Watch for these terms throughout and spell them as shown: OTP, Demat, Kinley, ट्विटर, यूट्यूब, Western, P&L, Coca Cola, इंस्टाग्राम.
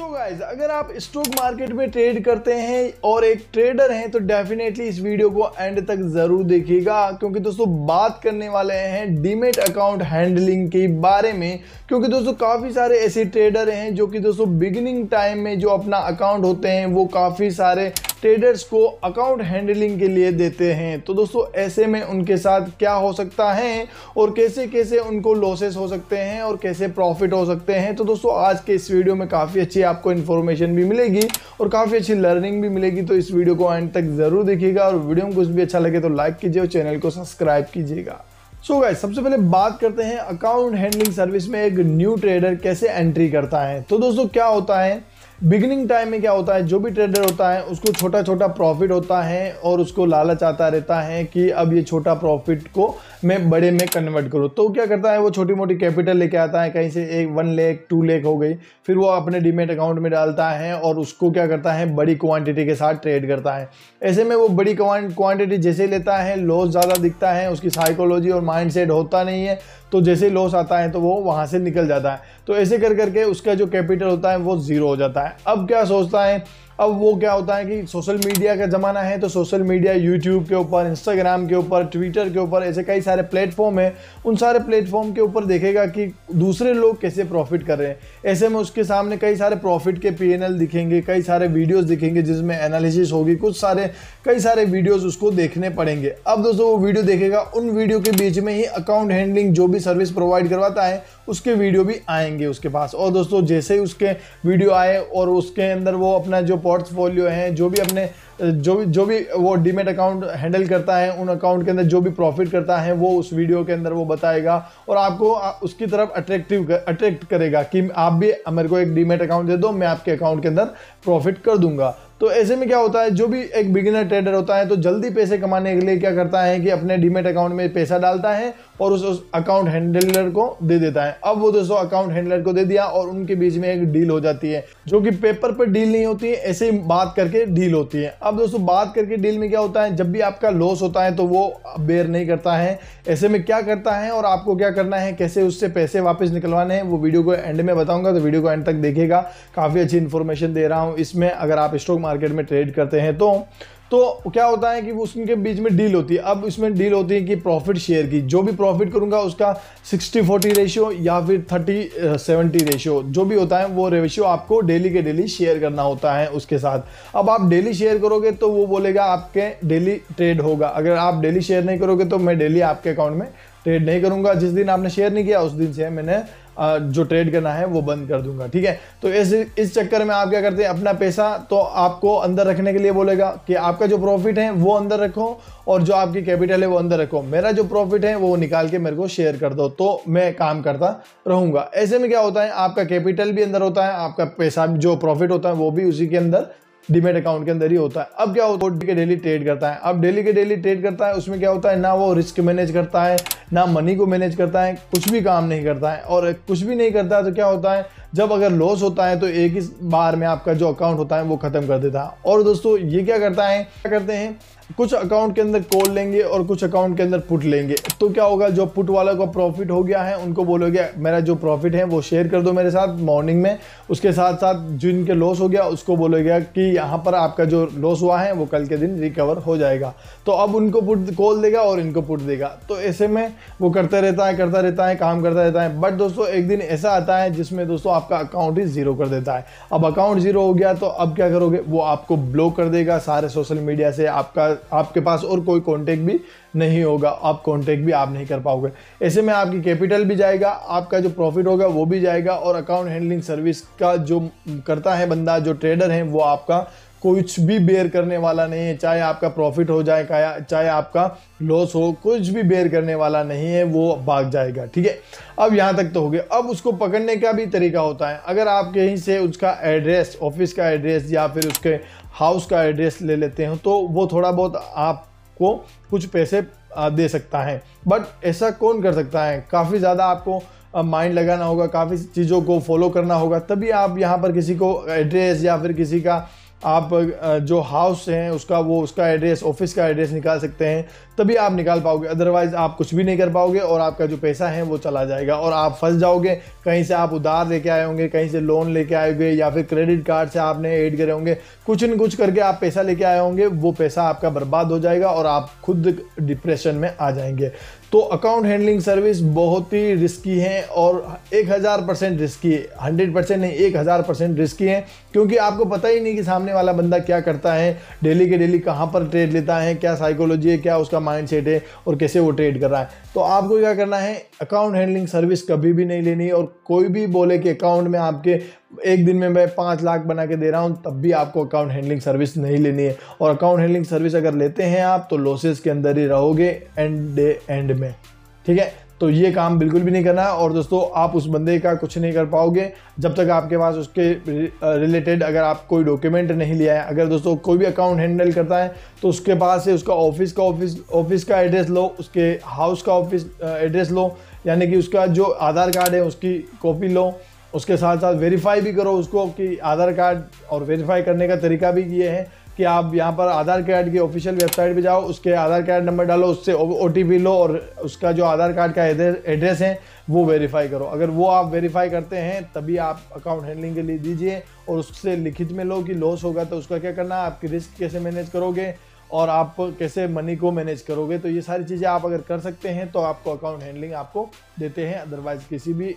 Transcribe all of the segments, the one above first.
So guys, अगर आप stock market में ट्रेड करते हैं और एक ट्रेडर हैं तो डेफिनेटली इस वीडियो को एंड तक जरूर देखिएगा, क्योंकि दोस्तों बात करने वाले हैं डीमेट अकाउंट हैंडलिंग के बारे में। क्योंकि दोस्तों काफ़ी सारे ऐसे ट्रेडर हैं जो कि दोस्तों बिगिनिंग टाइम में जो अपना अकाउंट होते हैं वो काफ़ी सारे ट्रेडर्स को अकाउंट हैंडलिंग के लिए देते हैं। तो दोस्तों ऐसे में उनके साथ क्या हो सकता है और कैसे कैसे उनको लॉसेस हो सकते हैं और कैसे प्रॉफिट हो सकते हैं, तो दोस्तों आज के इस वीडियो में काफ़ी अच्छी आपको इन्फॉर्मेशन भी मिलेगी और काफ़ी अच्छी लर्निंग भी मिलेगी। तो इस वीडियो को एंड तक ज़रूर देखिएगा और वीडियो में कुछ भी अच्छा लगे तो लाइक कीजिए और चैनल को सब्सक्राइब कीजिएगा। सो गाइस, सबसे पहले बात करते हैं अकाउंट हैंडलिंग सर्विस में एक न्यू ट्रेडर कैसे एंट्री करता है। तो दोस्तों क्या होता है बिगिनिंग टाइम में, क्या होता है जो भी ट्रेडर होता है उसको छोटा छोटा प्रॉफिट होता है और उसको लालच आता रहता है कि अब ये छोटा प्रॉफिट को मैं बड़े में कन्वर्ट करूँ। तो क्या करता है वो छोटी मोटी कैपिटल लेके आता है, कहीं से 1 लाख 2 लाख हो गई, फिर वो अपने डीमेट अकाउंट में डालता है और उसको क्या करता है बड़ी क्वांटिटी के साथ ट्रेड करता है। ऐसे में वो बड़ी क्वांटिटी जैसे लेता है लॉस ज़्यादा दिखता है, उसकी साइकोलॉजी और माइंड सेट होता नहीं है, तो जैसे लॉस आता है तो वो वहाँ से निकल जाता है। तो ऐसे कर करके उसका जो कैपिटल होता है वो ज़ीरो हो जाता है। अब क्या सोचता है, अब वो क्या होता है कि सोशल मीडिया का ज़माना है, तो सोशल मीडिया यूट्यूब के ऊपर, इंस्टाग्राम के ऊपर, ट्विटर के ऊपर, ऐसे कई सारे प्लेटफॉर्म हैं, उन सारे प्लेटफॉर्म के ऊपर देखेगा कि दूसरे लोग कैसे प्रॉफिट कर रहे हैं। ऐसे में उसके सामने कई सारे प्रॉफिट के P&L दिखेंगे, कई सारे वीडियोस दिखेंगे जिसमें एनालिसिस होगी, कई सारे वीडियोज़ उसको देखने पड़ेंगे। अब दोस्तों वो वीडियो देखेगा, उन वीडियो के बीच में ही अकाउंट हैंडलिंग जो भी सर्विस प्रोवाइड करवाता है उसके वीडियो भी आएंगे उसके पास। और दोस्तों जैसे ही उसके वीडियो आए और उसके अंदर वो अपना जो पोर्टफोलियो है, जो भी वो डीमेट अकाउंट हैंडल करता है, उन अकाउंट के अंदर जो भी प्रॉफिट करता है वो उस वीडियो के अंदर वो बताएगा और आपको उसकी तरफ अट्रैक्ट करेगा कि आप भी मेरे को एक डीमेट अकाउंट दे दो, मैं आपके अकाउंट के अंदर प्रॉफिट कर दूंगा। तो ऐसे में क्या होता है जो भी एक बिगिनर ट्रेडर होता है तो जल्दी पैसे कमाने के लिए क्या करता है कि अपने डीमेट अकाउंट में पैसा डालता है और उस अकाउंट हैंडलर को दे देता है। अब वो दोस्तों अकाउंट हैंडलर को दे दिया और उनके बीच में एक डील हो जाती है, जो कि पेपर पर डील नहीं होती है, ऐसे बात करके डील होती है। अब दोस्तों बात करके डील में क्या होता है, जब भी आपका लॉस होता है तो वो बेयर नहीं करता है। ऐसे में क्या करता है और आपको क्या करना है, कैसे उससे पैसे वापस निकलवाने हैं, वो वीडियो को एंड में बताऊँगा, तो वीडियो को एंड तक देखिएगा। काफ़ी अच्छी इन्फॉर्मेशन दे रहा हूँ इसमें, अगर आप स्टॉक मार्केट में ट्रेड करते हैं तो क्या होता है कि वो उनके बीच में डील होती है। अब इसमें डील होती है कि प्रॉफिट शेयर की, जो भी प्रॉफिट करूंगा उसका 60-40 रेशियो या फिर 30-70 रेशियो, जो भी होता है वो रेशियो आपको डेली के डेली शेयर करना होता है उसके साथ। अब आप डेली शेयर करोगे तो वो बोलेगा आपके डेली ट्रेड होगा, अगर आप डेली शेयर नहीं करोगे तो मैं डेली आपके अकाउंट में ट्रेड नहीं करूंगा, जिस दिन आपने शेयर नहीं किया उस दिन से मैंने जो ट्रेड करना है वो बंद कर दूंगा, ठीक है। तो इस चक्कर में आप क्या करते हैं, अपना पैसा तो आपको अंदर रखने के लिए बोलेगा कि आपका जो प्रॉफिट है वो अंदर रखो और जो आपकी कैपिटल है वो अंदर रखो, मेरा जो प्रॉफिट है वो निकाल के मेरे को शेयर कर दो, तो मैं काम करता रहूँगा। ऐसे में क्या होता है आपका कैपिटल भी अंदर होता है, आपका पैसा जो प्रॉफिट होता है वो भी उसी के अंदर डीमेट अकाउंट के अंदर ही होता है। अब क्या होता है डेली के डेली ट्रेड करता है, अब डेली के डेली ट्रेड करता है, उसमें क्या होता है ना वो रिस्क मैनेज करता है ना मनी को मैनेज करता है, कुछ भी काम नहीं करता है। और कुछ भी नहीं करता है तो क्या होता है जब अगर लॉस होता है तो एक ही बार में आपका जो अकाउंट होता है वो ख़त्म कर देता है। और दोस्तों ये क्या करते हैं कुछ अकाउंट के अंदर कॉल लेंगे और कुछ अकाउंट के अंदर पुट लेंगे, तो क्या होगा जो पुट वाला को प्रॉफिट हो गया है उनको बोलोगे मेरा जो प्रॉफिट है वो शेयर कर दो मेरे साथ मॉर्निंग में, उसके साथ साथ जिनके लॉस हो गया उसको बोलोगे कि यहाँ पर आपका जो लॉस हुआ है वो कल के दिन रिकवर हो जाएगा। तो अब उनको पुट कॉल देगा और इनको पुट देगा, तो ऐसे में वो करता रहता है काम करता रहता है। बट दोस्तों एक दिन ऐसा आता है जिसमें दोस्तों आपका अकाउंट ही ज़ीरो कर देता है। अब अकाउंट ज़ीरो हो गया तो अब क्या करोगे, वो आपको ब्लॉक कर देगा सारे सोशल मीडिया से, आपके पास और कोई कांटेक्ट भी नहीं होगा, आप कांटेक्ट भी आप नहीं कर पाओगे। ऐसे में आपकी कैपिटल भी जाएगा, आपका जो प्रॉफिट होगा वो भी जाएगा और अकाउंट हैंडलिंग सर्विस का जो करता है बंदा, जो ट्रेडर है, वो आपका कुछ भी बेयर करने वाला नहीं है, चाहे आपका प्रॉफिट हो जाए चाहे आपका लॉस हो, कुछ भी बेयर करने वाला नहीं है, वो भाग जाएगा, ठीक है। अब यहाँ तक तो हो गया। अब उसको पकड़ने का भी तरीका होता है, अगर आप कहीं से उसका एड्रेस, ऑफिस का एड्रेस या फिर उसके हाउस का एड्रेस ले लेते हो तो वो थोड़ा बहुत आपको कुछ पैसे दे सकता है। बट ऐसा कौन कर सकता है, काफ़ी ज़्यादा आपको माइंड लगाना होगा, काफ़ी चीज़ों को फॉलो करना होगा, तभी आप यहाँ पर किसी को एड्रेस या फिर किसी का आप जो हाउस हैं उसका उसका एड्रेस, ऑफिस का एड्रेस निकाल सकते हैं, तभी आप निकाल पाओगे। अदरवाइज़ आप कुछ भी नहीं कर पाओगे और आपका जो पैसा है वो चला जाएगा और आप फंस जाओगे। कहीं से आप उधार लेके आए होंगे, कहीं से लोन लेके आए होंगे, या फिर क्रेडिट कार्ड से आपने ऐड करे होंगे, कुछ न कुछ करके आप पैसा लेके आए होंगे, वो पैसा आपका बर्बाद हो जाएगा और आप खुद डिप्रेशन में आ जाएंगे। तो अकाउंट हैंडलिंग सर्विस बहुत ही रिस्की है और 1000% रिस्की है, 100% नहीं 1000% रिस्की है, क्योंकि आपको पता ही नहीं कि सामने वाला बंदा क्या करता है, डेली के डेली कहाँ पर ट्रेड लेता है, क्या साइकोलॉजी है, क्या उसका माइंडसेट है और कैसे वो ट्रेड कर रहा है। तो आपको क्या करना है, अकाउंट हैंडलिंग सर्विस कभी भी नहीं लेनी। और कोई भी बोले कि अकाउंट में आपके एक दिन में मैं 5 लाख बना के दे रहा हूँ, तब भी आपको अकाउंट हैंडलिंग सर्विस नहीं लेनी है। और अकाउंट हैंडलिंग सर्विस अगर लेते हैं आप तो लॉसेस के अंदर ही रहोगे एंड में, ठीक है। तो ये काम बिल्कुल भी नहीं करना। और दोस्तों, आप उस बंदे का कुछ नहीं कर पाओगे जब तक आपके पास उसके रिलेटेड अगर आप कोई डॉक्यूमेंट नहीं लिया है। अगर दोस्तों कोई भी अकाउंट हैंडल करता है तो उसके पास से उसका ऑफिस का एड्रेस लो, उसके हाउस का ऑफिस एड्रेस लो, यानी कि उसका जो आधार कार्ड है उसकी कॉपी लो, उसके साथ साथ वेरीफाई भी करो उसको कि आधार कार्ड। और वेरीफाई करने का तरीका भी ये है कि आप यहाँ पर आधार कार्ड की ऑफिशियल वेबसाइट पे जाओ, उसके आधार कार्ड नंबर डालो, उससे OTP लो और उसका जो आधार कार्ड का एड्रेस है वो वेरीफाई करो। अगर वो आप वेरीफाई करते हैं तभी आप अकाउंट हैंडलिंग के लिए दीजिए। और उससे लिखित में लो कि लॉस होगा तो उसका क्या करना है, आपकी रिस्क कैसे मैनेज करोगे और आप कैसे मनी को मैनेज करोगे। तो ये सारी चीज़ें आप अगर कर सकते हैं तो आपको अकाउंट हैंडलिंग आपको देते हैं। अदरवाइज़ किसी भी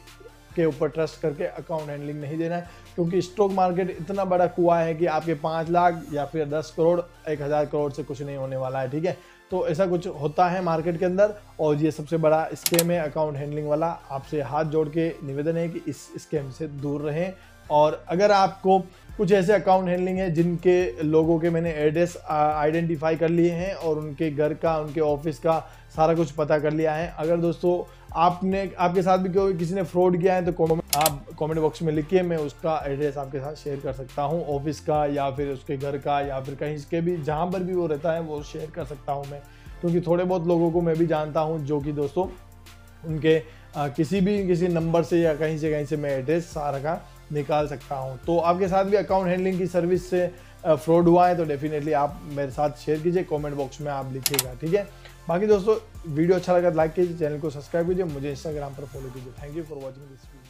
के ऊपर ट्रस्ट करके अकाउंट हैंडलिंग नहीं देना है, क्योंकि स्टॉक मार्केट इतना बड़ा कुआं है कि आपके 5 लाख या फिर 10 करोड़ 1000 करोड़ से कुछ नहीं होने वाला है, ठीक है। तो ऐसा कुछ होता है मार्केट के अंदर और ये सबसे बड़ा स्कैम है अकाउंट हैंडलिंग वाला। आपसे हाथ जोड़ के निवेदन है कि इस स्कैम से दूर रहें। और अगर आपको कुछ ऐसे अकाउंट हैंडलिंग है जिनके लोगों के मैंने एड्रेस आइडेंटिफाई कर लिए हैं और उनके घर का, उनके ऑफिस का सारा कुछ पता कर लिया है, अगर दोस्तों आपने आपके साथ भी कोई किसी ने फ्रॉड किया है तो आप कमेंट बॉक्स में लिखिए, मैं उसका एड्रेस आपके साथ शेयर कर सकता हूँ, ऑफिस का या फिर उसके घर का या फिर कहीं के भी जहाँ पर भी वो रहता है वो शेयर कर सकता हूँ मैं। क्योंकि थोड़े बहुत लोगों को मैं भी जानता हूँ जो कि दोस्तों उनके किसी नंबर से या कहीं से मैं एड्रेस सारा का निकाल सकता हूं। तो आपके साथ भी अकाउंट हैंडलिंग की सर्विस से फ्रॉड हुआ है तो डेफिनेटली आप मेरे साथ शेयर कीजिए, कमेंट बॉक्स में आप लिखिएगा, ठीक है। बाकी दोस्तों वीडियो अच्छा लगा लाइक कीजिए, चैनल को सब्सक्राइब कीजिए, मुझे इंस्टाग्राम पर फॉलो कीजिए। Thank you for watching this video.